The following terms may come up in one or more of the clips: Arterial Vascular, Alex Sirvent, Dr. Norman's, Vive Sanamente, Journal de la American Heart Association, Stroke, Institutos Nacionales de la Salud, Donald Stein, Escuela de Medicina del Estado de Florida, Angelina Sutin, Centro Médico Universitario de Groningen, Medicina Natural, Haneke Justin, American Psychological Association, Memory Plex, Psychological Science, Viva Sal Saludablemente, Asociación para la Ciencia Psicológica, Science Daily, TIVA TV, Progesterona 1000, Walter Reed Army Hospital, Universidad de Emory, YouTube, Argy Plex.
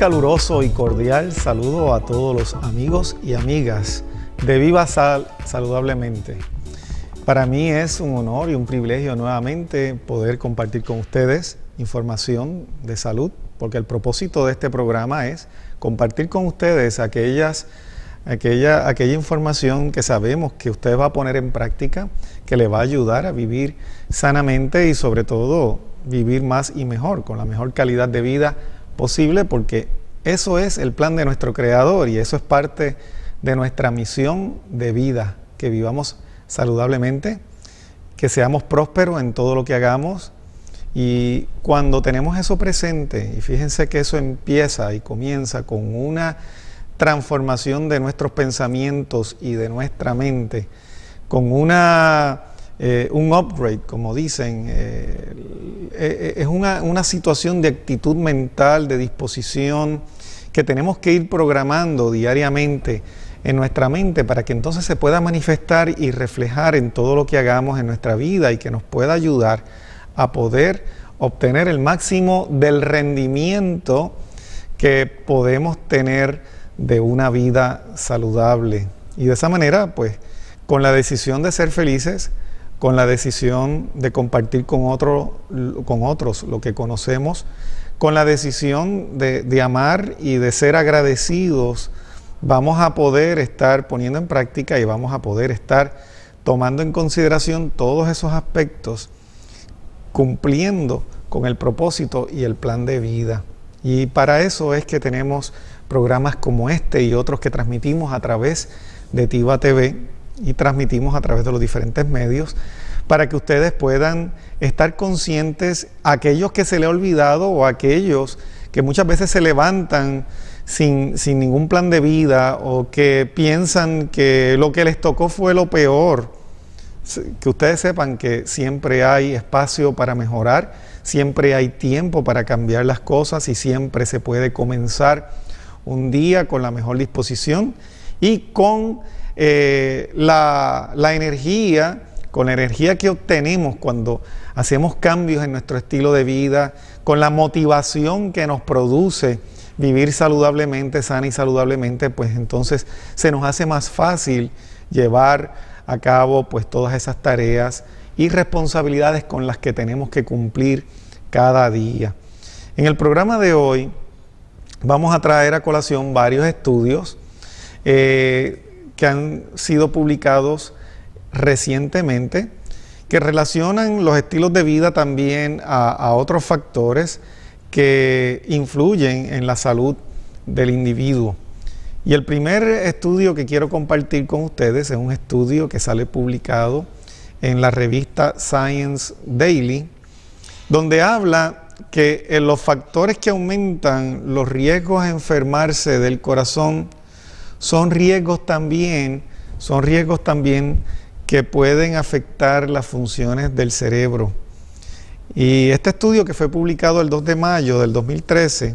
caluroso y cordial saludo a todos los amigos y amigas de Viva Sal Saludablemente. Para mí es un honor y un privilegio nuevamente poder compartir con ustedes información de salud, porque el propósito de este programa es compartir con ustedes aquella información que sabemos que usted va a poner en práctica, que le va a ayudar a vivir sanamente y sobre todo vivir más y mejor, con la mejor calidad de vida posible, porque eso es el plan de nuestro Creador y eso es parte de nuestra misión de vida, que vivamos saludablemente, que seamos prósperos en todo lo que hagamos. Y cuando tenemos eso presente, y fíjense que eso empieza y comienza con una transformación de nuestros pensamientos y de nuestra mente, con un upgrade, como dicen, es una situación de actitud mental, de disposición, que tenemos que ir programando diariamente en nuestra mente para que entonces se pueda manifestar y reflejar en todo lo que hagamos en nuestra vida y que nos pueda ayudar a poder obtener el máximo del rendimiento que podemos tener de una vida saludable. Y de esa manera, pues, con la decisión de ser felices, con la decisión de compartir con otros lo que conocemos, con la decisión de amar y de ser agradecidos, vamos a poder estar poniendo en práctica y vamos a poder estar tomando en consideración todos esos aspectos, cumpliendo con el propósito y el plan de vida. Y para eso es que tenemos programas como este y otros que transmitimos a través de TIVA TV y transmitimos a través de los diferentes medios para que ustedes puedan estar conscientes, aquellos que se le ha olvidado o aquellos que muchas veces se levantan sin ningún plan de vida o que piensan que lo que les tocó fue lo peor, que ustedes sepan que siempre hay espacio para mejorar, siempre hay tiempo para cambiar las cosas y siempre se puede comenzar un día con la mejor disposición y con la energía que obtenemos cuando hacemos cambios en nuestro estilo de vida, con la motivación que nos produce vivir saludablemente, sana y saludablemente, pues entonces se nos hace más fácil llevar a cabo pues todas esas tareas y responsabilidades con las que tenemos que cumplir cada día. En el programa de hoy vamos a traer a colación varios estudios que han sido publicados recientemente, que relacionan los estilos de vida también a otros factores que influyen en la salud del individuo. Y el primer estudio que quiero compartir con ustedes es un estudio que sale publicado en la revista Science Daily, donde habla que los factores que aumentan los riesgos a enfermarse del corazón son riesgos también que pueden afectar las funciones del cerebro. Y este estudio, que fue publicado el 2 de mayo del 2013,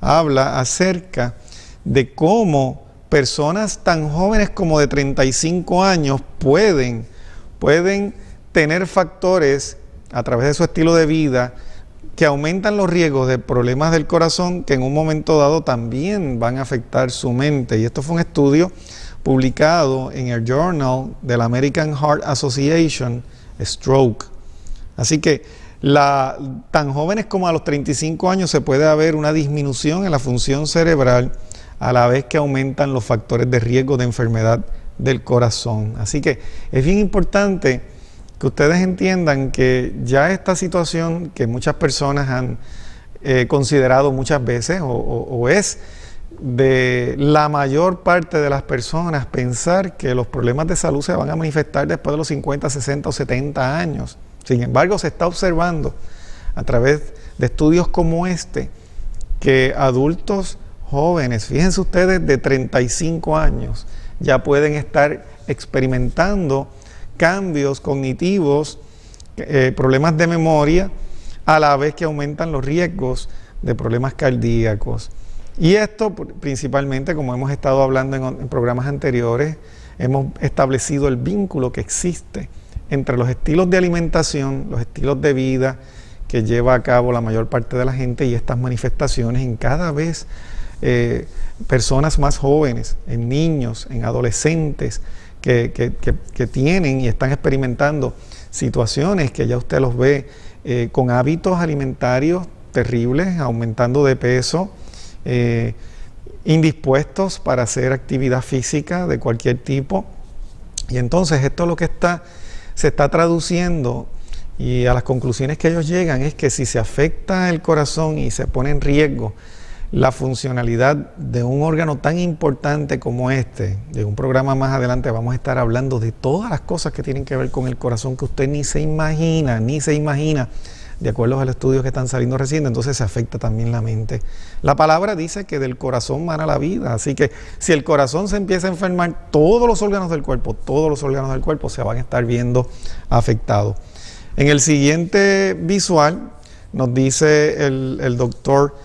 habla acerca de cómo personas tan jóvenes como de 35 años pueden tener factores a través de su estilo de vida que aumentan los riesgos de problemas del corazón, que en un momento dado también van a afectar su mente. Y esto fue un estudio publicado en el Journal de la American Heart Association, Stroke. Así que tan jóvenes como a los 35 años se puede haber una disminución en la función cerebral a la vez que aumentan los factores de riesgo de enfermedad del corazón. Así que es bien importante que ustedes entiendan que ya esta situación que muchas personas han considerado muchas veces o es de la mayor parte de las personas pensar que los problemas de salud se van a manifestar después de los 50, 60 o 70 años. Sin embargo, se está observando a través de estudios como este que adultos jóvenes, fíjense ustedes, de 35 años ya pueden estar experimentando cambios cognitivos, problemas de memoria, a la vez que aumentan los riesgos de problemas cardíacos. Y esto principalmente, como hemos estado hablando en programas anteriores, hemos establecido el vínculo que existe entre los estilos de alimentación, los estilos de vida que lleva a cabo la mayor parte de la gente, y estas manifestaciones en cada vez personas más jóvenes, en niños, en adolescentes que tienen y están experimentando situaciones que ya usted los ve con hábitos alimentarios terribles, aumentando de peso, indispuestos para hacer actividad física de cualquier tipo. Y entonces esto es lo que se está traduciendo, y a las conclusiones que ellos llegan es que si se afecta el corazón y se pone en riesgo la funcionalidad de un órgano tan importante como este, de un programa más adelante vamos a estar hablando de todas las cosas que tienen que ver con el corazón que usted ni se imagina, de acuerdo a los estudios que están saliendo recientes. Entonces se afecta también la mente. La palabra dice que del corazón mana la vida, así que si el corazón se empieza a enfermar, todos los órganos del cuerpo se van a estar viendo afectados. En el siguiente visual nos dice el doctor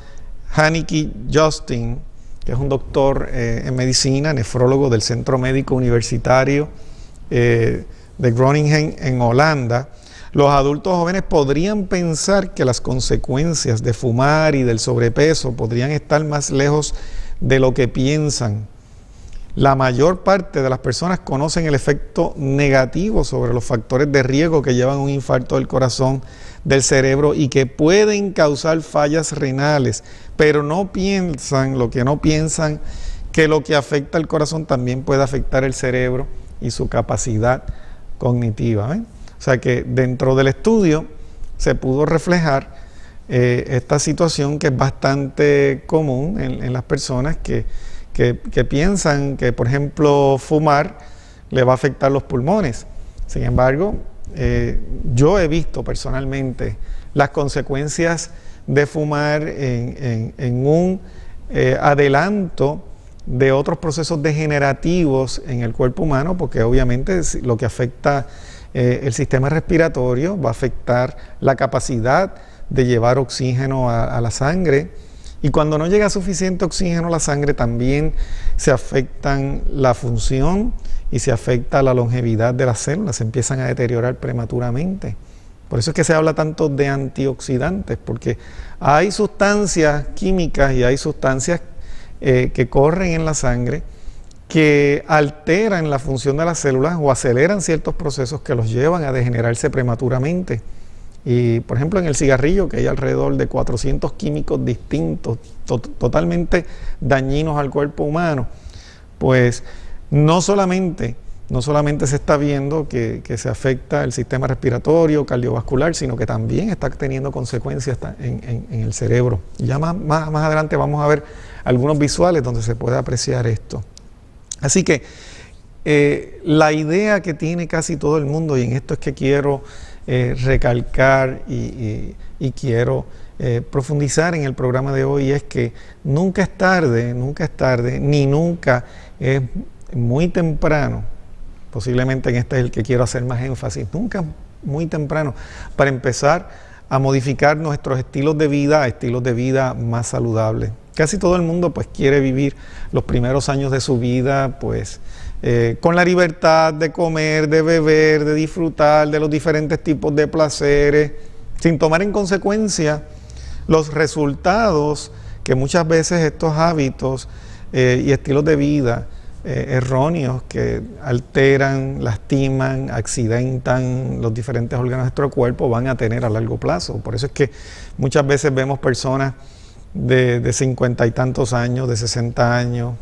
Haneke Justin, que es un doctor en medicina, nefrólogo del Centro Médico Universitario de Groningen en Holanda. Los adultos jóvenes podrían pensar que las consecuencias de fumar y del sobrepeso podrían estar más lejos de lo que piensan. La mayor parte de las personas conocen el efecto negativo sobre los factores de riesgo que llevan a un infarto del corazón, del cerebro, y que pueden causar fallas renales, pero no piensan, que lo que afecta al corazón también puede afectar el cerebro y su capacidad cognitiva. O sea que dentro del estudio se pudo reflejar esta situación, que es bastante común en las personas que piensan que, por ejemplo, fumar le va a afectar los pulmones. Sin embargo, yo he visto personalmente las consecuencias de fumar en un adelanto de otros procesos degenerativos en el cuerpo humano, porque obviamente lo que afecta el sistema respiratorio va a afectar la capacidad de llevar oxígeno a la sangre. Y cuando no llega suficiente oxígeno a la sangre, también se afectan la función y se afecta la longevidad de las células, se empiezan a deteriorar prematuramente. Por eso es que se habla tanto de antioxidantes, porque hay sustancias químicas y hay sustancias que corren en la sangre que alteran la función de las células o aceleran ciertos procesos que los llevan a degenerarse prematuramente. Y por ejemplo en el cigarrillo, que hay alrededor de 400 químicos distintos, totalmente dañinos al cuerpo humano, pues no solamente se está viendo que se afecta el sistema respiratorio, cardiovascular, sino que también está teniendo consecuencias en el cerebro. Ya más adelante vamos a ver algunos visuales donde se puede apreciar esto. Así que la idea que tiene casi todo el mundo, y en esto es que quiero recalcar y quiero profundizar en el programa de hoy, es que nunca es tarde, ni nunca es muy temprano. Posiblemente en este es el que quiero hacer más énfasis. Nunca muy temprano para empezar a modificar nuestros estilos de vida a estilos de vida más saludables. Casi todo el mundo pues quiere vivir los primeros años de su vida pues con la libertad de comer, de beber, de disfrutar de los diferentes tipos de placeres, sin tomar en consecuencia los resultados que muchas veces estos hábitos y estilos de vida erróneos, que alteran, lastiman, accidentan los diferentes órganos de nuestro cuerpo, van a tener a largo plazo. Por eso es que muchas veces vemos personas de 50 y tantos años, de 60 años,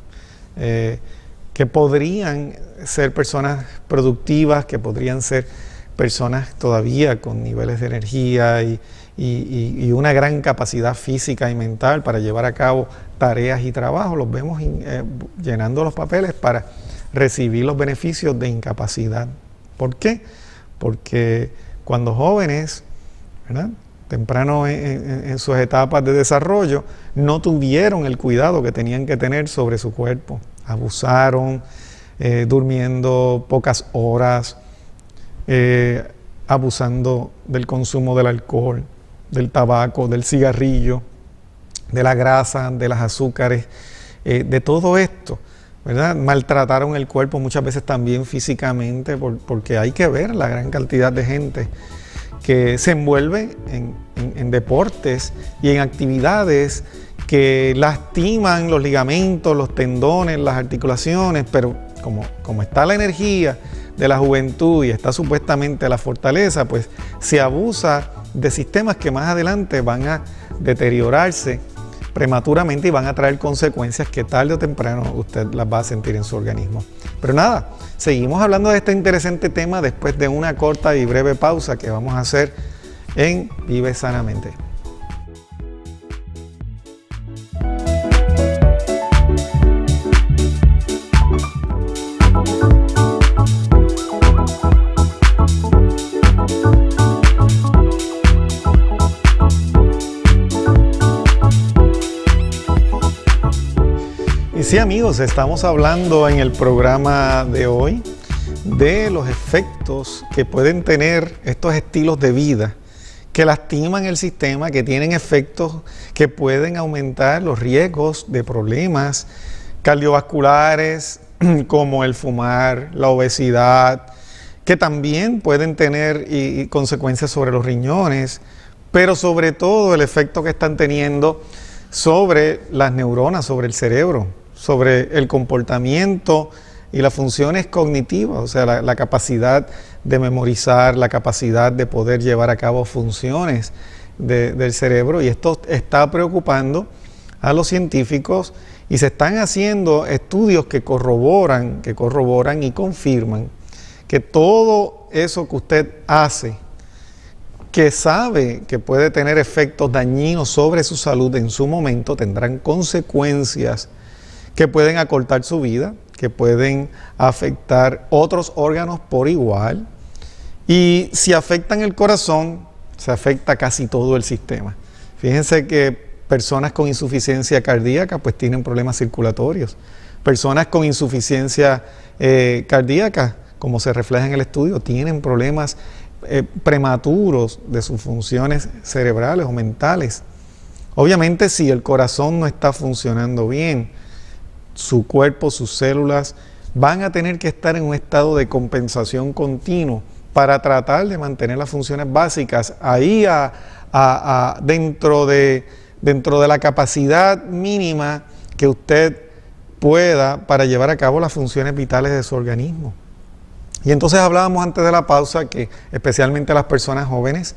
que podrían ser personas productivas, que podrían ser personas todavía con niveles de energía y una gran capacidad física y mental para llevar a cabo tareas y trabajos. Los vemos llenando los papeles para recibir los beneficios de incapacidad. ¿Por qué? Porque cuando jóvenes, ¿verdad?, temprano en sus etapas de desarrollo, no tuvieron el cuidado que tenían que tener sobre su cuerpo. Abusaron, durmiendo pocas horas, abusando del consumo del alcohol, del tabaco, del cigarrillo, de la grasa, de las azúcares, de todo esto, ¿verdad? Maltrataron el cuerpo muchas veces también físicamente, porque hay que ver la gran cantidad de gente que se envuelve en deportes y en actividades que lastiman los ligamentos, los tendones, las articulaciones, pero como está la energía de la juventud y está supuestamente la fortaleza, pues se abusa de sistemas que más adelante van a deteriorarse prematuramente y van a traer consecuencias que tarde o temprano usted las va a sentir en su organismo. Pero nada, seguimos hablando de este interesante tema después de una corta y breve pausa que vamos a hacer en Vive Sanamente. Sí, amigos, estamos hablando en el programa de hoy de los efectos que pueden tener estos estilos de vida que lastiman el sistema, que tienen efectos que pueden aumentar los riesgos de problemas cardiovasculares como el fumar, la obesidad, que también pueden tener y consecuencias sobre los riñones, pero sobre todo el efecto que están teniendo sobre las neuronas, sobre el cerebro, sobre el comportamiento y las funciones cognitivas, o sea, la capacidad de memorizar, la capacidad de poder llevar a cabo funciones del cerebro. Y esto está preocupando a los científicos y se están haciendo estudios que corroboran y confirman que todo eso que usted hace, que sabe que puede tener efectos dañinos sobre su salud en su momento, tendrán consecuencias que pueden acortar su vida, que pueden afectar otros órganos por igual. Y si afectan el corazón, se afecta casi todo el sistema. Fíjense que personas con insuficiencia cardíaca pues tienen problemas circulatorios. Personas con insuficiencia cardíaca, como se refleja en el estudio, tienen problemas prematuros de sus funciones cerebrales o mentales. Obviamente, si el corazón no está funcionando bien, su cuerpo, sus células van a tener que estar en un estado de compensación continuo para tratar de mantener las funciones básicas ahí dentro de la capacidad mínima que usted pueda para llevar a cabo las funciones vitales de su organismo. Y entonces hablábamos antes de la pausa que especialmente las personas jóvenes,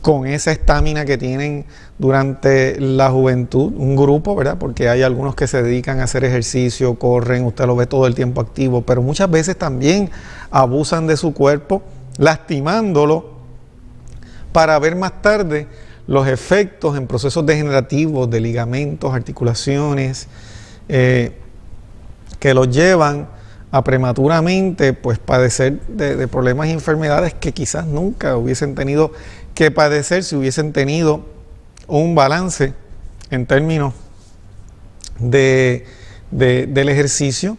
con esa estamina que tienen durante la juventud, un grupo, ¿verdad? Porque hay algunos que se dedican a hacer ejercicio, corren, usted lo ve todo el tiempo activo, pero muchas veces también abusan de su cuerpo, lastimándolo para ver más tarde los efectos en procesos degenerativos de ligamentos, articulaciones, que los llevan a prematuramente pues padecer de problemas y enfermedades que quizás nunca hubiesen tenido que padecer si hubiesen tenido un balance en términos del ejercicio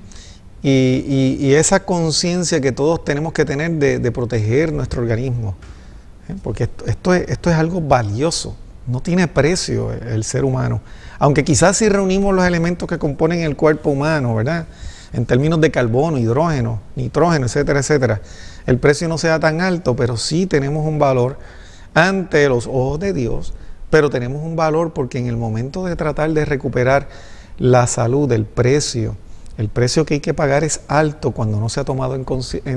y esa conciencia que todos tenemos que tener de proteger nuestro organismo, porque esto es algo valioso, no tiene precio el ser humano, aunque quizás si reunimos los elementos que componen el cuerpo humano, ¿verdad?, en términos de carbono, hidrógeno, nitrógeno, etcétera, etcétera, el precio no sea tan alto, pero sí tenemos un valor ante los ojos de Dios, pero tenemos un valor porque en el momento de tratar de recuperar la salud, el precio que hay que pagar es alto cuando no se ha tomado en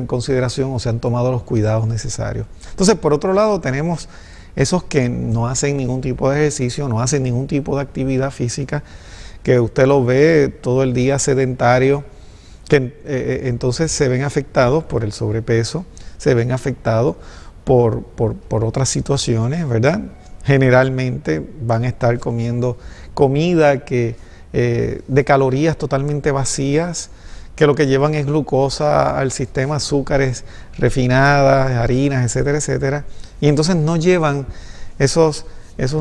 consideración o se han tomado los cuidados necesarios. Entonces, por otro lado, tenemos esos que no hacen ningún tipo de ejercicio, no hacen ningún tipo de actividad física, que usted los ve todo el día sedentario, que entonces se ven afectados por el sobrepeso, se ven afectados por otras situaciones, ¿verdad? Generalmente van a estar comiendo comida de calorías totalmente vacías, que lo que llevan es glucosa al sistema, azúcares refinadas, harinas, etcétera, etcétera. Y entonces no llevan esos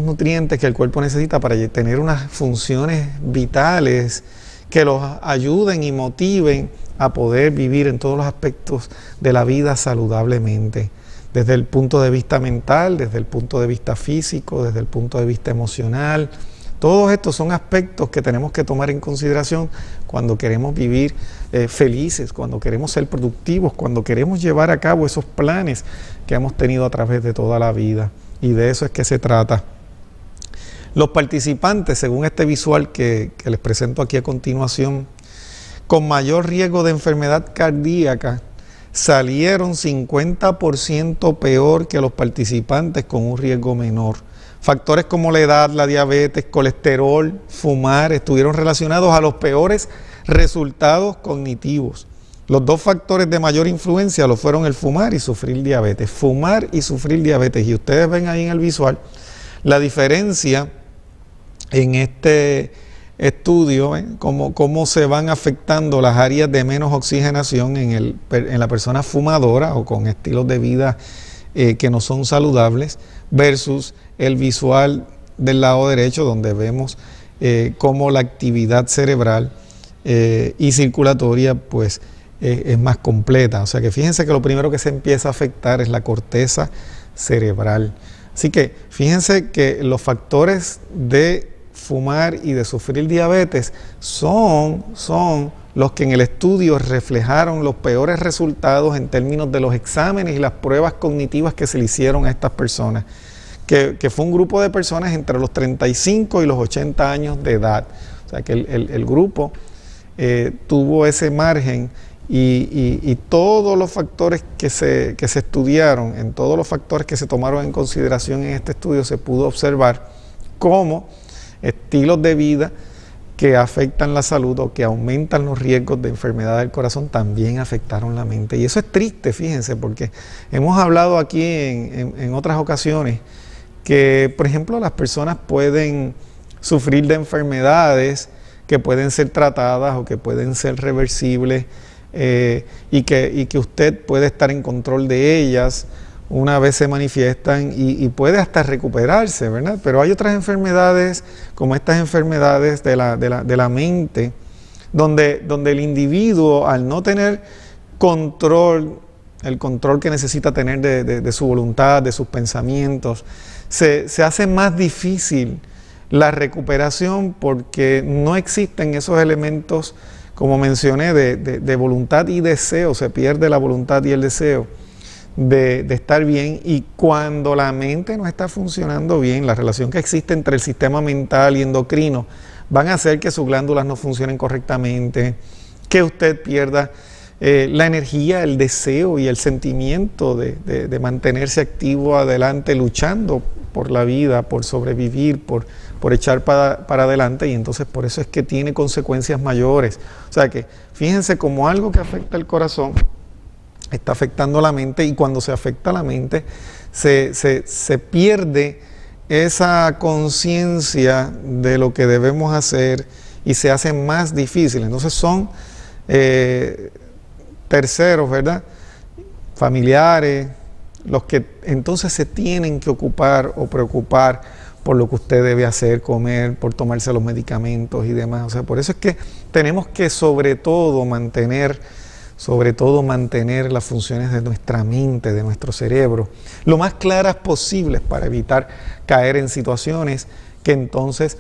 nutrientes que el cuerpo necesita para tener unas funciones vitales que los ayuden y motiven a poder vivir en todos los aspectos de la vida saludablemente, desde el punto de vista mental, desde el punto de vista físico, desde el punto de vista emocional, Todos estos son aspectos que tenemos que tomar en consideración cuando queremos vivir felices, cuando queremos ser productivos, cuando queremos llevar a cabo esos planes que hemos tenido a través de toda la vida. Y de eso es que se trata. Los participantes, según este visual que les presento aquí a continuación, con mayor riesgo de enfermedad cardíaca, salieron 50% peor que los participantes con un riesgo menor. Factores como la edad, la diabetes, colesterol, fumar, estuvieron relacionados a los peores resultados cognitivos. Los dos factores de mayor influencia lo fueron el fumar y sufrir diabetes. Fumar y sufrir diabetes. Y ustedes ven ahí en el visual la diferencia en este estudio, cómo se van afectando las áreas de menos oxigenación en la persona fumadora o con estilos de vida que no son saludables, versus el visual del lado derecho, donde vemos cómo la actividad cerebral y circulatoria pues es más completa. O sea que fíjense que lo primero que se empieza a afectar es la corteza cerebral. Así que fíjense que los factores de fumar y de sufrir diabetes son los que en el estudio reflejaron los peores resultados en términos de los exámenes y las pruebas cognitivas que se le hicieron a estas personas, que fue un grupo de personas entre los 35 y los 80 años de edad. O sea que el grupo tuvo ese margen y todos los factores que se estudiaron, en todos los factores que se tomaron en consideración en este estudio, se pudo observar cómo estilos de vida que afectan la salud o que aumentan los riesgos de enfermedad del corazón también afectaron la mente. Y eso es triste, fíjense, porque hemos hablado aquí en otras ocasiones que, por ejemplo, las personas pueden sufrir de enfermedades que pueden ser tratadas o que pueden ser reversibles y que usted puede estar en control de ellas una vez se manifiestan y puede hasta recuperarse, ¿verdad? Pero hay otras enfermedades, como estas enfermedades de la mente, donde el individuo, al no tener el control que necesita tener de su voluntad, de sus pensamientos, se hace más difícil la recuperación porque no existen esos elementos, como mencioné, de voluntad y deseo. Se pierde la voluntad y el deseo de estar bien, y cuando la mente no está funcionando bien, la relación que existe entre el sistema mental y endocrino van a hacer que sus glándulas no funcionen correctamente, que usted pierda la energía, el deseo y el sentimiento de mantenerse activo adelante, luchando por la vida, por sobrevivir, por echar para adelante, y entonces por eso es que tiene consecuencias mayores. O sea que fíjense como algo que afecta el corazón está afectando la mente, y cuando se afecta la mente se pierde esa conciencia de lo que debemos hacer y se hace más difícil. Entonces son terceros, ¿verdad? Familiares, los que entonces se tienen que ocupar o preocupar por lo que usted debe hacer, comer, por tomarse los medicamentos y demás. O sea, por eso es que tenemos que sobre todo mantener las funciones de nuestra mente, de nuestro cerebro, lo más claras posibles para evitar caer en situaciones que entonces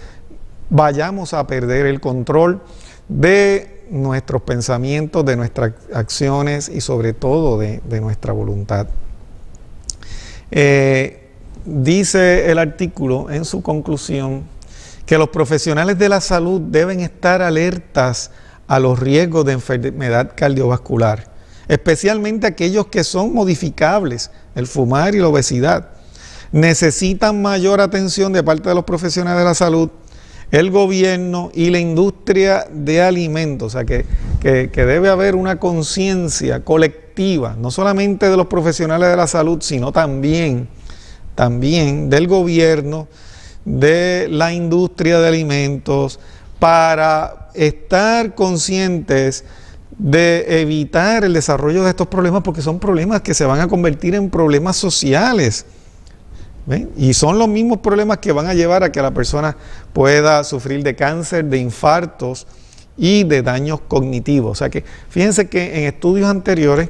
vayamos a perder el control de nuestros pensamientos, de nuestras acciones y sobre todo de nuestra voluntad. Dice el artículo en su conclusión que los profesionales de la salud deben estar alertas a los riesgos de enfermedad cardiovascular, especialmente aquellos que son modificables, el fumar y la obesidad. Necesitan mayor atención de parte de los profesionales de la salud, el gobierno y la industria de alimentos. O sea que debe haber una conciencia colectiva, no solamente de los profesionales de la salud, sino también del gobierno, de la industria de alimentos, para estar conscientes de evitar el desarrollo de estos problemas, porque son problemas que se van a convertir en problemas sociales. ¿Ven? Y son los mismos problemas que van a llevar a que la persona pueda sufrir de cáncer, de infartos y de daños cognitivos. O sea que fíjense que en estudios anteriores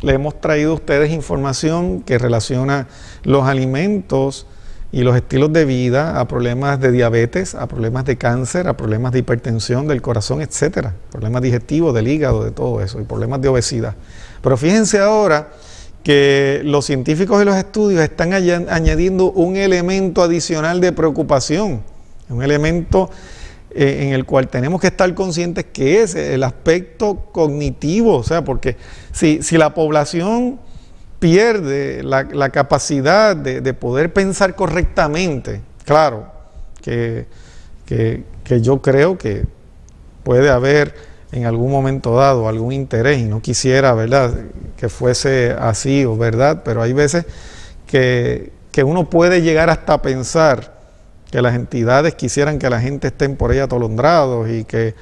le hemos traído a ustedes información que relaciona los alimentos y los estilos de vida a problemas de diabetes, a problemas de cáncer, a problemas de hipertensión del corazón, etcétera, problemas digestivos, del hígado, de todo eso, y problemas de obesidad. Pero fíjense ahora que los científicos y los estudios están añadiendo un elemento adicional de preocupación, un elemento en el cual tenemos que estar conscientes, que es el aspecto cognitivo, o sea, porque si la población pierde la capacidad de poder pensar correctamente, claro, que yo creo que puede haber en algún momento dado algún interés, y no quisiera, ¿verdad?, que fuese así, ¿verdad?, pero hay veces que uno puede llegar hasta pensar que las entidades quisieran que la gente estén por ahí atolondrados y que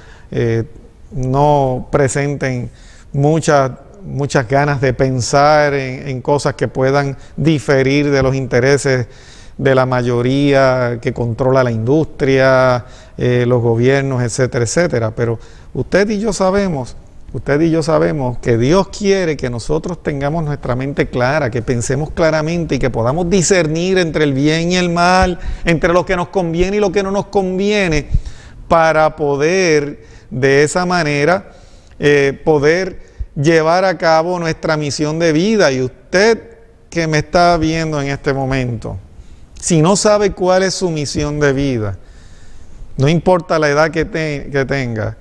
no presenten muchas ganas de pensar en cosas que puedan diferir de los intereses de la mayoría que controla la industria, los gobiernos, etcétera, etcétera. Pero usted y yo sabemos que Dios quiere que nosotros tengamos nuestra mente clara, que pensemos claramente y que podamos discernir entre el bien y el mal, entre lo que nos conviene y lo que no nos conviene, para poder de esa manera poder llevar a cabo nuestra misión de vida. Y usted que me está viendo en este momento, si no sabe cuál es su misión de vida, no importa la edad que tenga,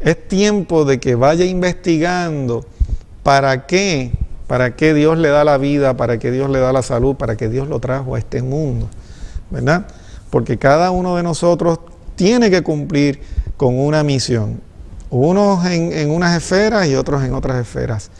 es tiempo de que vaya investigando para qué Dios le da la vida, para qué Dios le da la salud, para qué Dios lo trajo a este mundo, ¿verdad? Porque cada uno de nosotros tiene que cumplir con una misión. Unos en unas esferas y otros en otras esferas.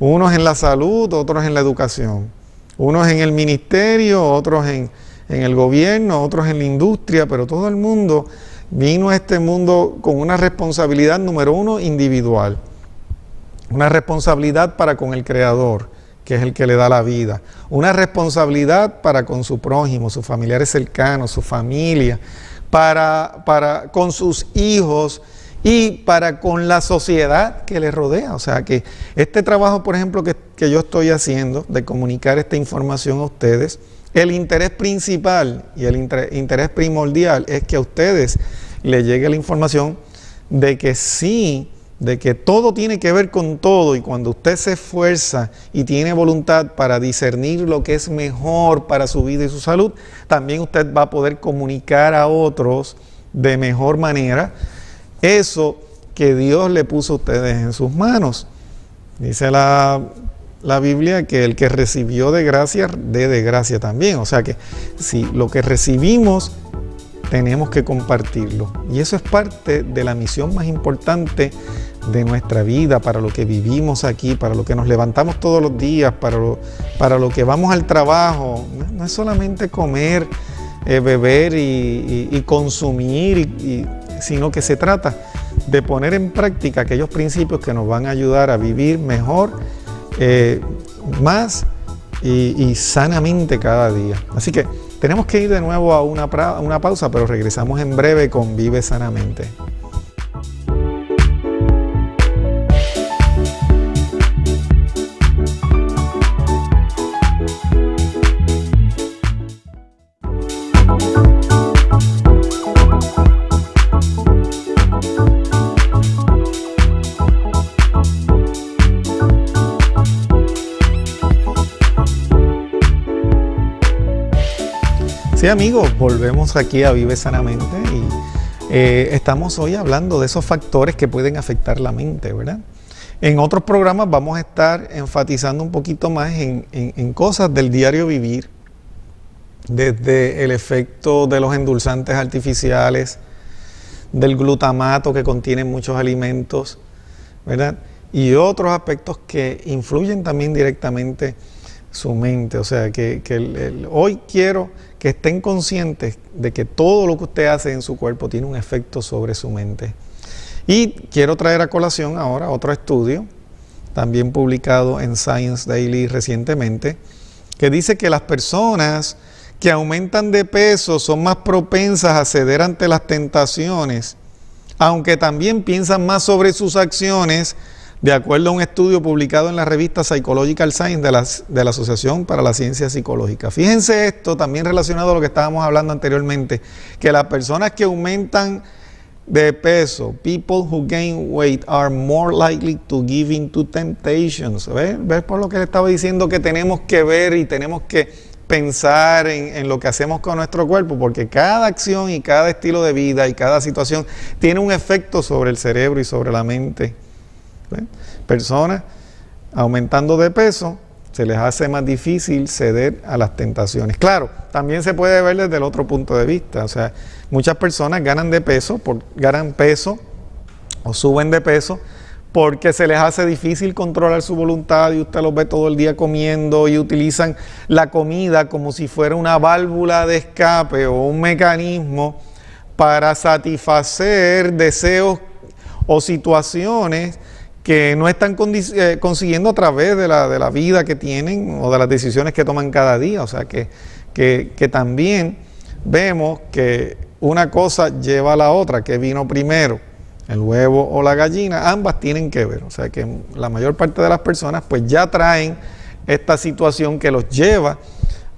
Unos en la salud, otros en la educación. Unos en el ministerio, otros en el gobierno, otros en la industria. Pero todo el mundo vino a este mundo con una responsabilidad, número uno, individual. Una responsabilidad para con el Creador, que es el que le da la vida. Una responsabilidad para con su prójimo, sus familiares cercanos, su familia, para con sus hijos y para con la sociedad que les rodea. O sea, que este trabajo, por ejemplo, que yo estoy haciendo, de comunicar esta información a ustedes, el interés principal y el interés primordial es que a ustedes les llegue la información de que sí, de que todo tiene que ver con todo, y cuando usted se esfuerza y tiene voluntad para discernir lo que es mejor para su vida y su salud, también usted va a poder comunicar a otros de mejor manera eso que Dios le puso a ustedes en sus manos. Dice la Biblia que el que recibió de gracia, dé de gracia también. O sea que si lo que recibimos, tenemos que compartirlo. Y eso es parte de la misión más importante de nuestra vida, para lo que vivimos aquí, para lo que nos levantamos todos los días, para lo que vamos al trabajo. No es solamente comer, beber y consumir sino que se trata de poner en práctica aquellos principios que nos van a ayudar a vivir mejor, más y sanamente cada día. Así que tenemos que ir de nuevo a una pausa, pero regresamos en breve con Vive Sanamente. Sí, amigos, volvemos aquí a Vive Sanamente y estamos hoy hablando de esos factores que pueden afectar la mente, ¿verdad? En otros programas vamos a estar enfatizando un poquito más en cosas del diario vivir, desde el efecto de los endulzantes artificiales, del glutamato que contienen muchos alimentos, ¿verdad? Y otros aspectos que influyen también directamente su mente. O sea, que hoy quiero que estén conscientes de que todo lo que usted hace en su cuerpo tiene un efecto sobre su mente. Y quiero traer a colación ahora otro estudio, también publicado en Science Daily recientemente, que dice que las personas que aumentan de peso son más propensas a ceder ante las tentaciones, aunque también piensan más sobre sus acciones de acuerdo a un estudio publicado en la revista Psychological Science de la Asociación para la Ciencia Psicológica. Fíjense esto, también relacionado a lo que estábamos hablando anteriormente, que las personas que aumentan de peso, people who gain weight are more likely to give in to temptations. ¿Ves por lo que le estaba diciendo que tenemos que ver y tenemos que pensar en lo que hacemos con nuestro cuerpo? Porque cada acción y cada estilo de vida y cada situación tiene un efecto sobre el cerebro y sobre la mente. ¿Ves? Personas aumentando de peso se les hace más difícil ceder a las tentaciones. Claro, también se puede ver desde el otro punto de vista. O sea, muchas personas ganan de peso, suben de peso, porque se les hace difícil controlar su voluntad y usted los ve todo el día comiendo y utilizan la comida como si fuera una válvula de escape o un mecanismo para satisfacer deseos o situaciones que no están consiguiendo a través de la vida que tienen o de las decisiones que toman cada día. O sea, que también vemos que una cosa lleva a la otra, que vino primero, el huevo o la gallina, ambas tienen que ver. O sea, que la mayor parte de las personas pues ya traen esta situación que los lleva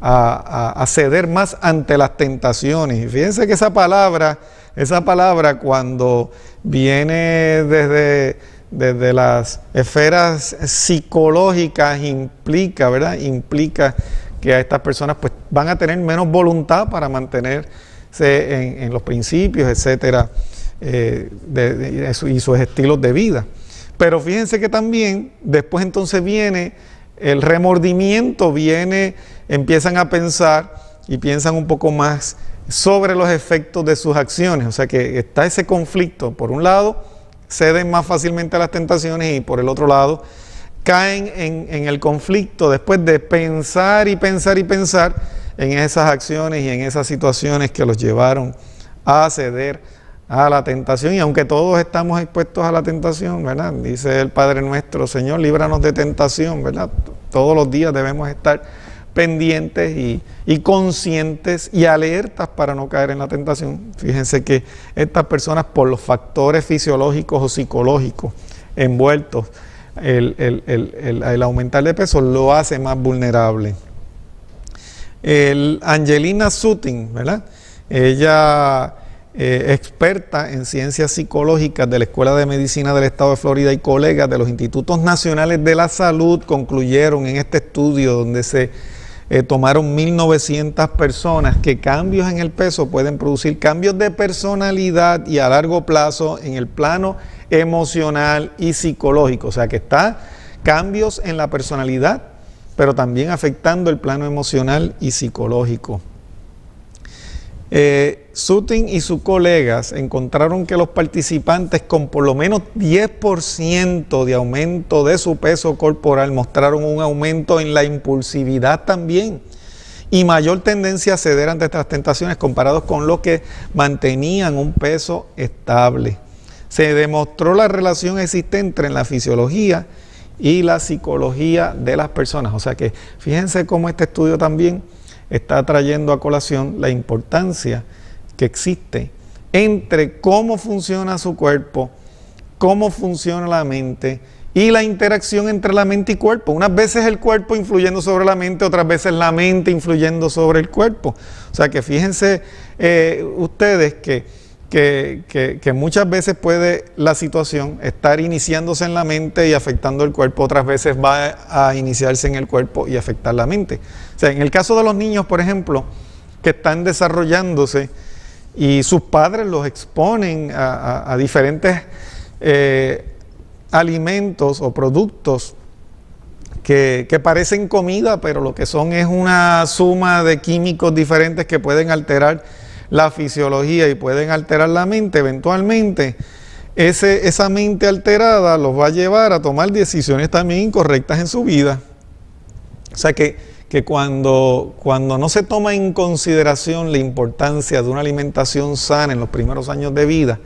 a ceder más ante las tentaciones. Y fíjense que esa palabra cuando viene desde las esferas psicológicas implica, ¿verdad? Implica que a estas personas pues van a tener menos voluntad para mantenerse en los principios, etcétera, y sus estilos de vida. Pero fíjense que también después entonces viene el remordimiento, empiezan a pensar y piensan un poco más sobre los efectos de sus acciones. O sea que está ese conflicto, por un lado ceden más fácilmente a las tentaciones y por el otro lado caen en el conflicto después de pensar y pensar y pensar en esas acciones y en esas situaciones que los llevaron a ceder a la tentación. Y aunque todos estamos expuestos a la tentación, ¿verdad? Dice el Padre nuestro, Señor, líbranos de tentación, ¿verdad? Todos los días debemos estar pendientes y conscientes y alertas para no caer en la tentación. Fíjense que estas personas, por los factores fisiológicos o psicológicos envueltos, el aumentar de peso lo hace más vulnerable. Angelina Sutin, ¿verdad? Ella, experta en ciencias psicológicas de la Escuela de Medicina del Estado de Florida y colegas de los Institutos Nacionales de la Salud, concluyeron en este estudio donde se tomaron 1.900 personas que cambios en el peso pueden producir cambios de personalidad y a largo plazo en el plano emocional y psicológico. O sea que está cambios en la personalidad, pero también afectando el plano emocional y psicológico. Sutin y sus colegas encontraron que los participantes con por lo menos 10% de aumento de su peso corporal mostraron un aumento en la impulsividad también y mayor tendencia a ceder ante estas tentaciones comparados con los que mantenían un peso estable. Se demostró la relación existente en la fisiología y la psicología de las personas. O sea que fíjense cómo este estudio también está trayendo a colación la importancia que existe entre cómo funciona su cuerpo, cómo funciona la mente y la interacción entre la mente y cuerpo. Unas veces el cuerpo influyendo sobre la mente, otras veces la mente influyendo sobre el cuerpo. O sea que fíjense ustedes que muchas veces puede la situación estar iniciándose en la mente y afectando el cuerpo, otras veces va a iniciarse en el cuerpo y afectar la mente. O sea, en el caso de los niños, por ejemplo, que están desarrollándose y sus padres los exponen a diferentes alimentos o productos que parecen comida, pero lo que son es una suma de químicos diferentes que pueden alterar la fisiología y pueden alterar la mente. Eventualmente esa mente alterada los va a llevar a tomar decisiones también incorrectas en su vida. O sea que cuando no se toma en consideración la importancia de una alimentación sana en los primeros años de vida,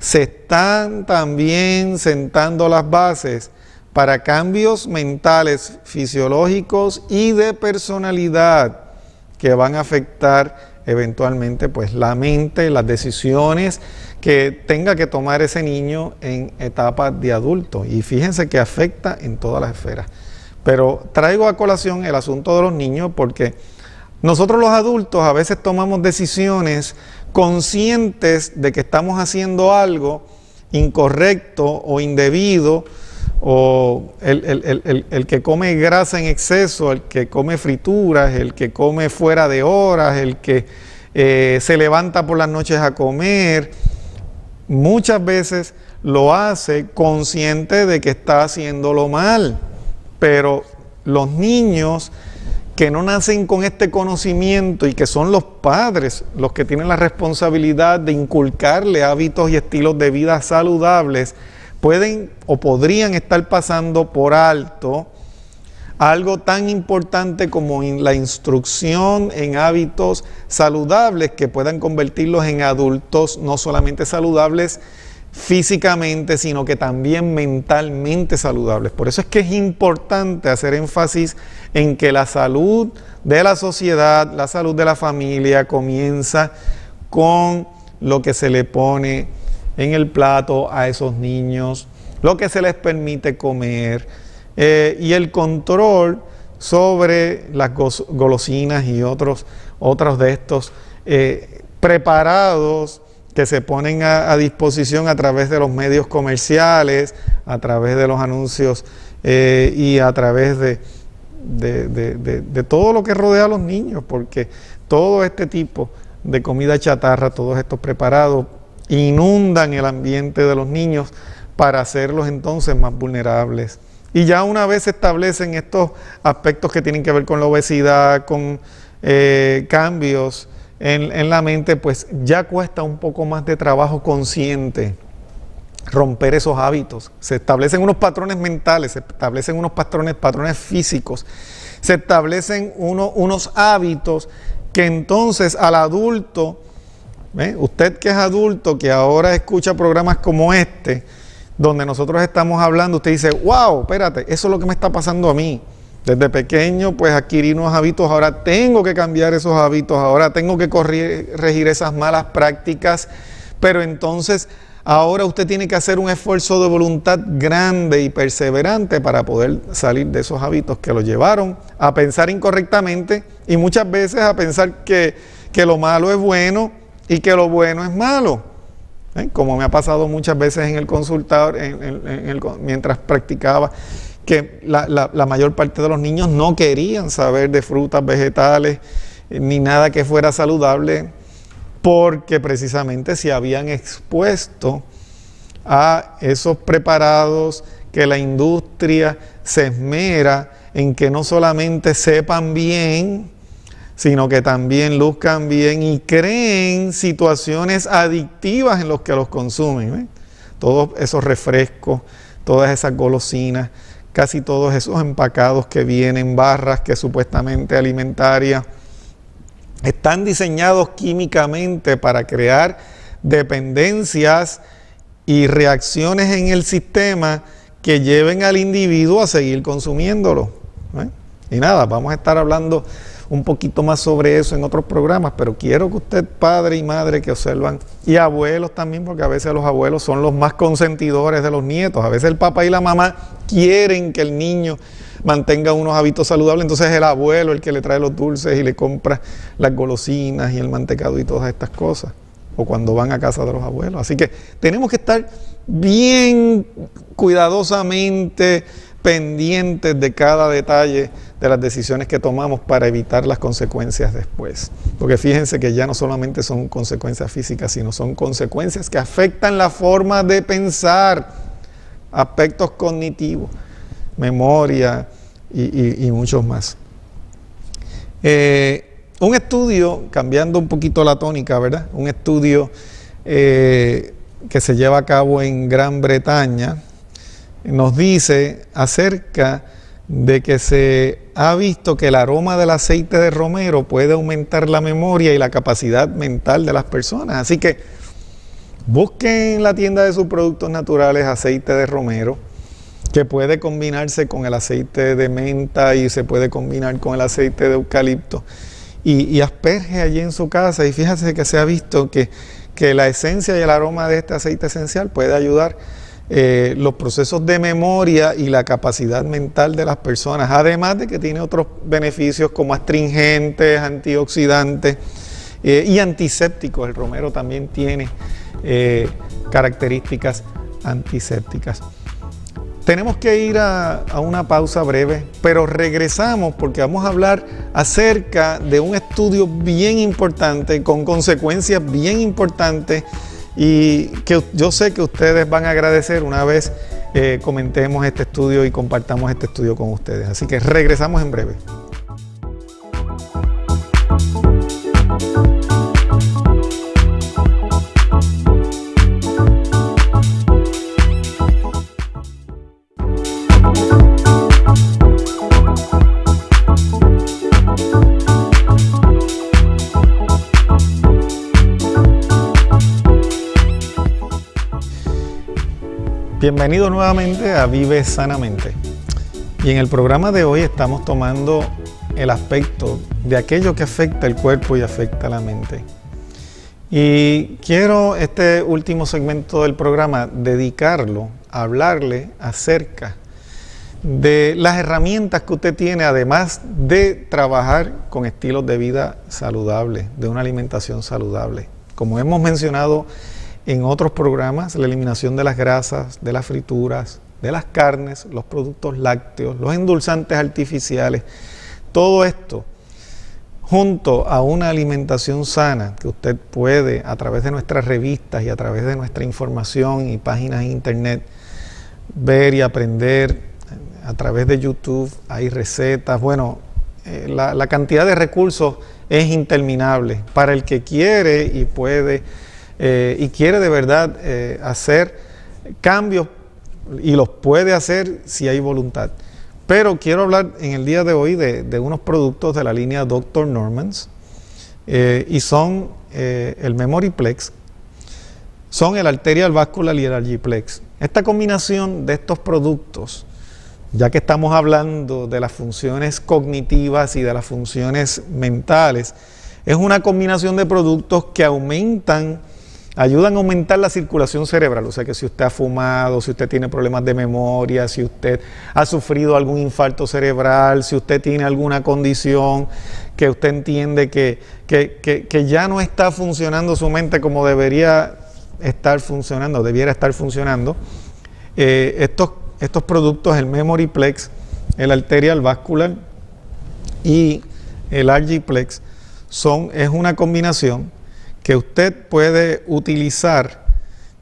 se están también sentando las bases para cambios mentales, fisiológicos y de personalidad que van a afectar eventualmente pues la mente, las decisiones que tenga que tomar ese niño en etapa de adulto. Y fíjense que afecta en todas las esferas. Pero traigo a colación el asunto de los niños porque nosotros los adultos a veces tomamos decisiones conscientes de que estamos haciendo algo incorrecto o indebido, o el que come grasa en exceso, el que come frituras, el que come fuera de horas, el que se levanta por las noches a comer, muchas veces lo hace consciente de que está haciéndolo mal. Pero los niños que no nacen con este conocimiento y que son los padres los que tienen la responsabilidad de inculcarle hábitos y estilos de vida saludables, pueden o podrían estar pasando por alto algo tan importante como la instrucción en hábitos saludables que puedan convertirlos en adultos no solamente saludables físicamente, sino que también mentalmente saludables. Por eso es que es importante hacer énfasis en que la salud de la sociedad, la salud de la familia comienza con lo que se le pone en el plato a esos niños, lo que se les permite comer y el control sobre las golosinas y otros de estos preparados que se ponen a disposición a través de los medios comerciales, a través de los anuncios y a través de todo lo que rodea a los niños, porque todo este tipo de comida chatarra, todos estos preparados, inundan el ambiente de los niños para hacerlos entonces más vulnerables. Y ya una vez se establecen estos aspectos que tienen que ver con la obesidad, con cambios en la mente, pues ya cuesta un poco más de trabajo consciente romper esos hábitos. Se establecen unos patrones mentales, se establecen unos patrones físicos, se establecen unos hábitos que entonces al adulto, usted que es adulto, que ahora escucha programas como este, donde nosotros estamos hablando, usted dice, wow, espérate, eso es lo que me está pasando a mí. Desde pequeño pues adquirí unos hábitos, ahora tengo que cambiar esos hábitos, ahora tengo que corregir esas malas prácticas, pero entonces ahora usted tiene que hacer un esfuerzo de voluntad grande y perseverante para poder salir de esos hábitos que lo llevaron a pensar incorrectamente y muchas veces a pensar que lo malo es bueno y que lo bueno es malo, como me ha pasado muchas veces en el consultorio, mientras practicaba, que la mayor parte de los niños no querían saber de frutas, vegetales, ni nada que fuera saludable, porque precisamente se habían expuesto a esos preparados que la industria se esmera en que no solamente sepan bien, sino que también luzcan bien y creen situaciones adictivas en los que los consumen, Todos esos refrescos, todas esas golosinas, casi todos esos empacados que vienen, barras que supuestamente alimentarias, están diseñados químicamente para crear dependencias y reacciones en el sistema que lleven al individuo a seguir consumiéndolo, Y nada, vamos a estar hablando un poquito más sobre eso en otros programas, pero quiero que usted, padre y madre que observan, y abuelos también, porque a veces los abuelos son los más consentidores de los nietos, a veces el papá y la mamá quieren que el niño mantenga unos hábitos saludables, entonces el abuelo el que le trae los dulces y le compra las golosinas y el mantecado y todas estas cosas, o cuando van a casa de los abuelos. Así que tenemos que estar bien cuidadosamente pendientes de cada detalle de las decisiones que tomamos para evitar las consecuencias después. Porque fíjense que ya no solamente son consecuencias físicas, sino son consecuencias que afectan la forma de pensar, aspectos cognitivos, memoria y muchos más. Un estudio, cambiando un poquito la tónica, ¿verdad? Un estudio que se lleva a cabo en Gran Bretaña, nos dice acerca de que se ha visto que el aroma del aceite de romero puede aumentar la memoria y la capacidad mental de las personas. Así que busquen en la tienda de sus productos naturales aceite de romero, que puede combinarse con el aceite de menta y se puede combinar con el aceite de eucalipto. y asperge allí en su casa, y fíjese que se ha visto que la esencia y el aroma de este aceite esencial puede ayudar los procesos de memoria y la capacidad mental de las personas, además de que tiene otros beneficios como astringentes, antioxidantes y antisépticos. El romero también tiene características antisépticas. Tenemos que ir a una pausa breve, pero regresamos porque vamos a hablar acerca de un estudio bien importante, con consecuencias bien importantes, y que yo sé que ustedes van a agradecer una vez comentemos este estudio y compartamos este estudio con ustedes. Así que regresamos en breve. Bienvenido nuevamente a Vive Sanamente, y en el programa de hoy estamos tomando el aspecto de aquello que afecta el cuerpo y afecta la mente. Y quiero este último segmento del programa dedicarlo a hablarle acerca de las herramientas que usted tiene, además de trabajar con estilos de vida saludables, de una alimentación saludable. Como hemos mencionado en otros programas, la eliminación de las grasas, de las frituras, de las carnes, los productos lácteos, los endulzantes artificiales, todo esto junto a una alimentación sana que usted puede, a través de nuestras revistas y a través de nuestra información y páginas de internet, ver y aprender. A través de YouTube hay recetas, bueno, la cantidad de recursos es interminable para el que quiere y puede y quiere de verdad hacer cambios, y los puede hacer si hay voluntad. Pero quiero hablar en el día de hoy de unos productos de la línea Dr. Norman's, y son el Memory Plex, son el Arterial Vascular y el Argy Plex. Esta combinación de estos productos, ya que estamos hablando de las funciones cognitivas y de las funciones mentales, es una combinación de productos que ayudan a aumentar la circulación cerebral. O sea que si usted ha fumado, si usted tiene problemas de memoria, si usted ha sufrido algún infarto cerebral, si usted tiene alguna condición que usted entiende que ya no está funcionando su mente como debería estar funcionando, estos productos, el Memory Plex, el Arterial Vascular y el Argy Plex, es una combinación que usted puede utilizar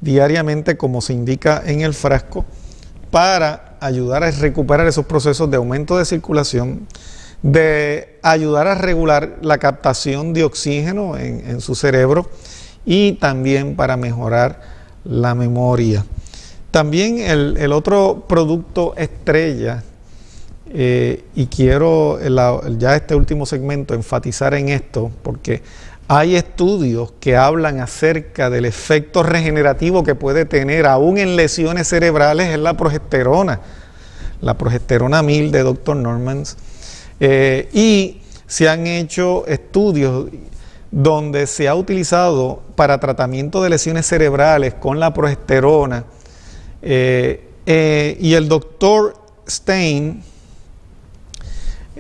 diariamente, como se indica en el frasco, para ayudar a recuperar esos procesos de aumento de circulación, de ayudar a regular la captación de oxígeno en su cerebro, y también para mejorar la memoria. También el otro producto estrella, y quiero ya este último segmento enfatizar en esto, porque hay estudios que hablan acerca del efecto regenerativo que puede tener, aún en lesiones cerebrales, en la progesterona 1000 de Dr. Norman's. Y se han hecho estudios donde se ha utilizado para tratamiento de lesiones cerebrales con la progesterona. Y el Dr. Stein,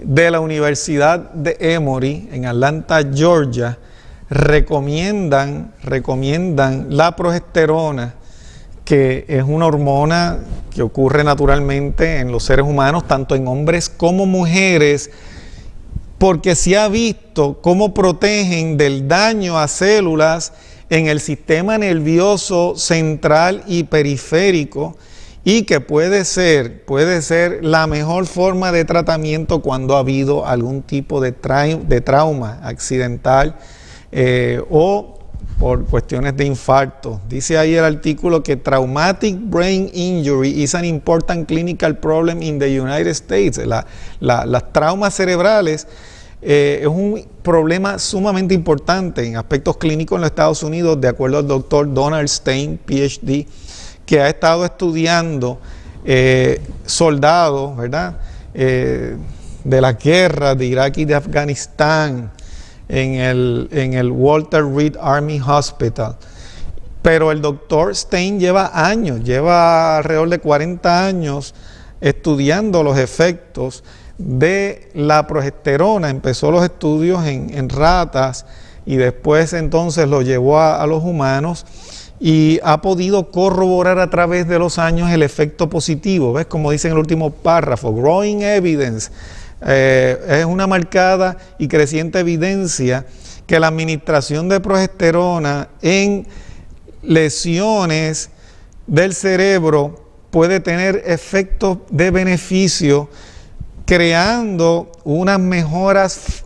de la Universidad de Emory, en Atlanta, Georgia, recomiendan la progesterona, que es una hormona que ocurre naturalmente en los seres humanos, tanto en hombres como mujeres, porque se ha visto cómo protegen del daño a células en el sistema nervioso central y periférico, y que puede ser la mejor forma de tratamiento cuando ha habido algún tipo de trauma accidental o por cuestiones de infarto. Dice ahí el artículo que traumatic brain injury is an important clinical problem in the United States. Las traumas cerebrales es un problema sumamente importante en aspectos clínicos en los Estados Unidos, de acuerdo al doctor Donald Stein, PhD, que ha estado estudiando soldados, ¿verdad?, de la guerra de Irak y de Afganistán, en el Walter Reed Army Hospital. Pero el doctor Stein lleva años, lleva alrededor de 40 años estudiando los efectos de la progesterona. Empezó los estudios en ratas y después entonces lo llevó a los humanos y ha podido corroborar a través de los años el efecto positivo. ¿Ves? Como dice en el último párrafo, growing evidence. Es una marcada y creciente evidencia que la administración de progesterona en lesiones del cerebro puede tener efectos de beneficio, creando unas mejoras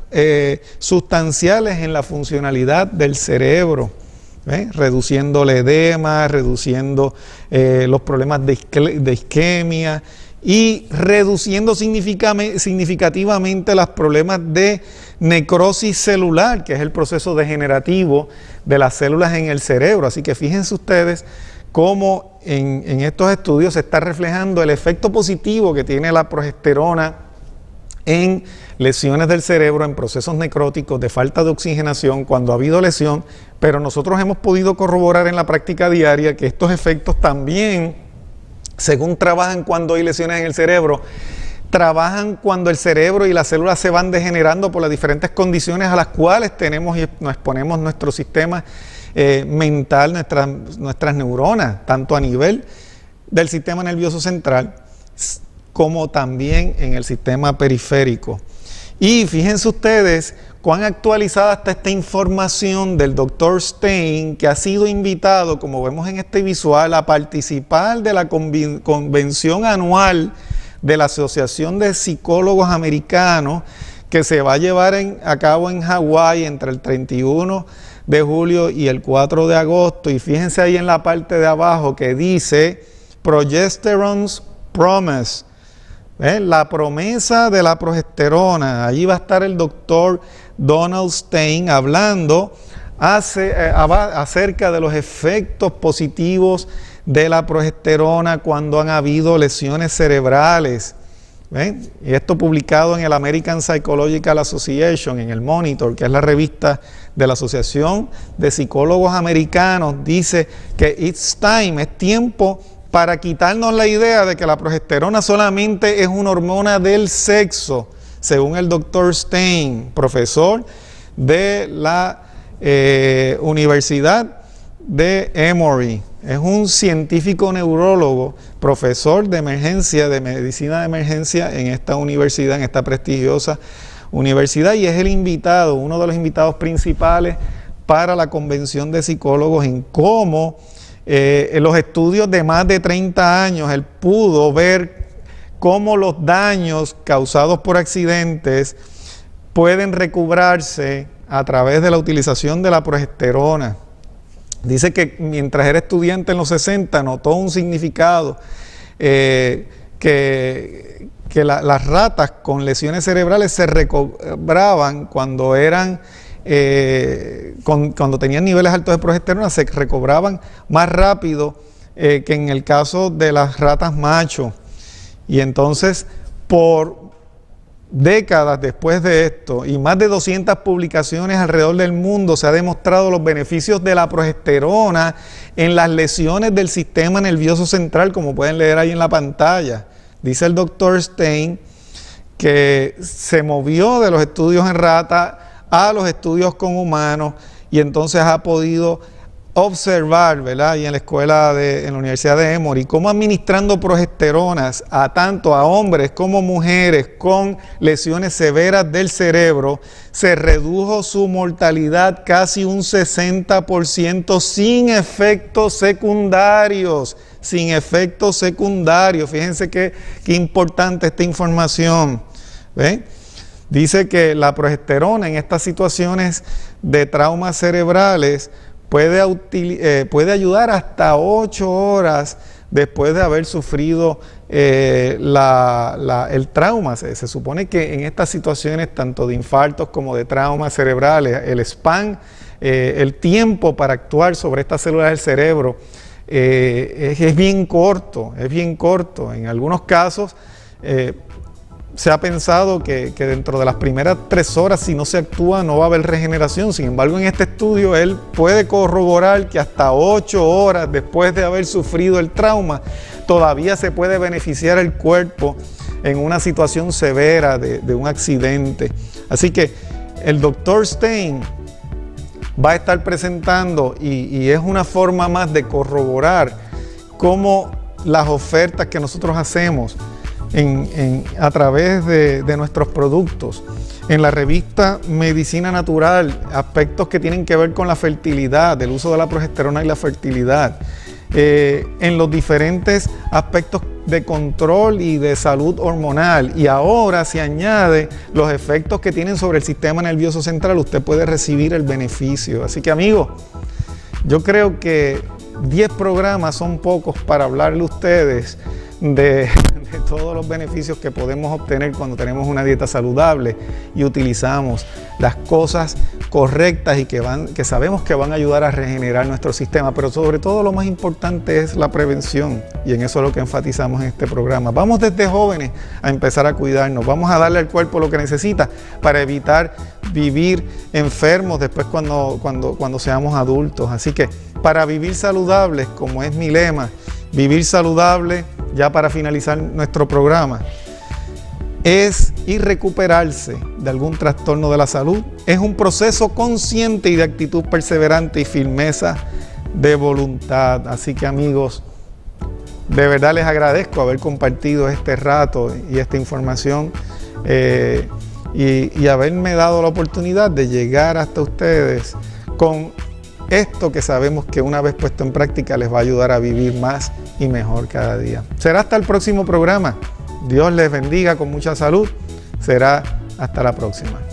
sustanciales en la funcionalidad del cerebro, reduciendo el edema, reduciendo los problemas de isquemia y reduciendo significativamente los problemas de necrosis celular, que es el proceso degenerativo de las células en el cerebro. Así que fíjense ustedes cómo en estos estudios se está reflejando el efecto positivo que tiene la progesterona en lesiones del cerebro, en procesos necróticos, de falta de oxigenación, cuando ha habido lesión, pero nosotros hemos podido corroborar en la práctica diaria que estos efectos también, según trabajan cuando hay lesiones en el cerebro, trabajan cuando el cerebro y las células se van degenerando por las diferentes condiciones a las cuales tenemos y nos exponemos nuestro sistema mental, nuestras neuronas, tanto a nivel del sistema nervioso central como también en el sistema periférico. Y fíjense ustedes cuán actualizada está esta información del doctor Stein, que ha sido invitado, como vemos en este visual, a participar de la convención anual de la Asociación de Psicólogos Americanos, que se va a llevar a cabo en Hawái entre el 31 de julio y el 4 de agosto. Y fíjense ahí en la parte de abajo que dice Progesterone's Promise. La promesa de la progesterona. Allí va a estar el doctor Donald Stein hablando acerca de los efectos positivos de la progesterona cuando han habido lesiones cerebrales. ¿Ven? Y esto publicado en el American Psychological Association, en el Monitor, que es la revista de la Asociación de Psicólogos Americanos, dice que it's time, es tiempo para quitarnos la idea de que la progesterona solamente es una hormona del sexo, según el doctor Stein, profesor de la Universidad de Emory. Es un científico neurólogo, profesor de emergencia, de medicina de emergencia en esta universidad, en esta prestigiosa universidad, y es el invitado, uno de los invitados principales para la Convención de Psicólogos, en cómo en los estudios de más de 30 años él pudo ver cómo los daños causados por accidentes pueden recubrarse a través de la utilización de la progesterona. Dice que mientras era estudiante en los 60 notó un significado que las ratas con lesiones cerebrales se recobraban cuando eran cuando tenían niveles altos de progesterona, se recobraban más rápido que en el caso de las ratas macho. Y entonces por décadas después de esto y más de 200 publicaciones alrededor del mundo se ha demostrado los beneficios de la progesterona en las lesiones del sistema nervioso central, como pueden leer ahí en la pantalla. Dice el doctor Stein que se movió de los estudios en rata a los estudios con humanos y entonces ha podido observar, ¿verdad? Y en la escuela en la Universidad de Emory, cómo administrando progesteronas a tanto a hombres como mujeres con lesiones severas del cerebro, se redujo su mortalidad casi un 60% sin efectos secundarios, Fíjense qué importante esta información, ¿ven? Dice que la progesterona en estas situaciones de traumas cerebrales puede ayudar hasta 8 horas después de haber sufrido el trauma. Se supone que en estas situaciones, tanto de infartos como de traumas cerebrales, el span, el tiempo para actuar sobre estas células del cerebro es bien corto. En algunos casos Se ha pensado que dentro de las primeras 3 horas, si no se actúa, no va a haber regeneración. Sin embargo, en este estudio él puede corroborar que hasta 8 horas después de haber sufrido el trauma, todavía se puede beneficiar el cuerpo en una situación severa de un accidente. Así que el doctor Stein va a estar presentando, y es una forma más de corroborar cómo las ofertas que nosotros hacemos a través de nuestros productos. En la revista Medicina Natural, aspectos que tienen que ver con la fertilidad, el uso de la progesterona y la fertilidad. En los diferentes aspectos de control y de salud hormonal. Y ahora se añade los efectos que tienen sobre el sistema nervioso central. Usted puede recibir el beneficio. Así que, amigos, yo creo que 10 programas son pocos para hablarle a ustedes de todos los beneficios que podemos obtener cuando tenemos una dieta saludable y utilizamos las cosas correctas y que sabemos que van a ayudar a regenerar nuestro sistema. Pero sobre todo lo más importante es la prevención, y en eso es lo que enfatizamos en este programa. Vamos desde jóvenes a empezar a cuidarnos, vamos a darle al cuerpo lo que necesita para evitar vivir enfermos después cuando seamos adultos. Así que para vivir saludables, como es mi lema, vivir saludable, ya para finalizar nuestro programa, es ir recuperarse de algún trastorno de la salud. Es un proceso consciente y de actitud perseverante y firmeza de voluntad. Así que, amigos, de verdad les agradezco haber compartido este rato y esta información y haberme dado la oportunidad de llegar hasta ustedes con esto que sabemos que una vez puesto en práctica les va a ayudar a vivir más y mejor cada día. Será hasta el próximo programa. Dios les bendiga con mucha salud. Será hasta la próxima.